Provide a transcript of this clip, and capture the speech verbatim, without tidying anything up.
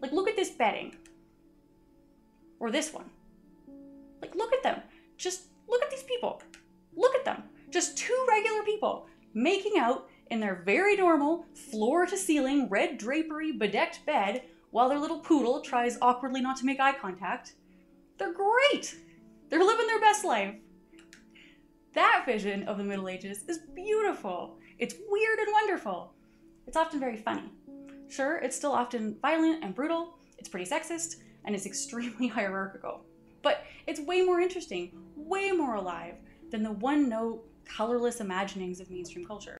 Like, look at this bedding. Or this one. Like, look at them. Just look at these people. Look at them. Just two regular people making out in their very normal floor-to-ceiling red drapery bedecked bed while their little poodle tries awkwardly not to make eye contact. They're great. They're living their best life. That vision of the Middle Ages is beautiful. It's weird and wonderful. It's often very funny. Sure, it's still often violent and brutal, it's pretty sexist, and it's extremely hierarchical. But it's way more interesting, way more alive than the one-note, colorless imaginings of mainstream culture.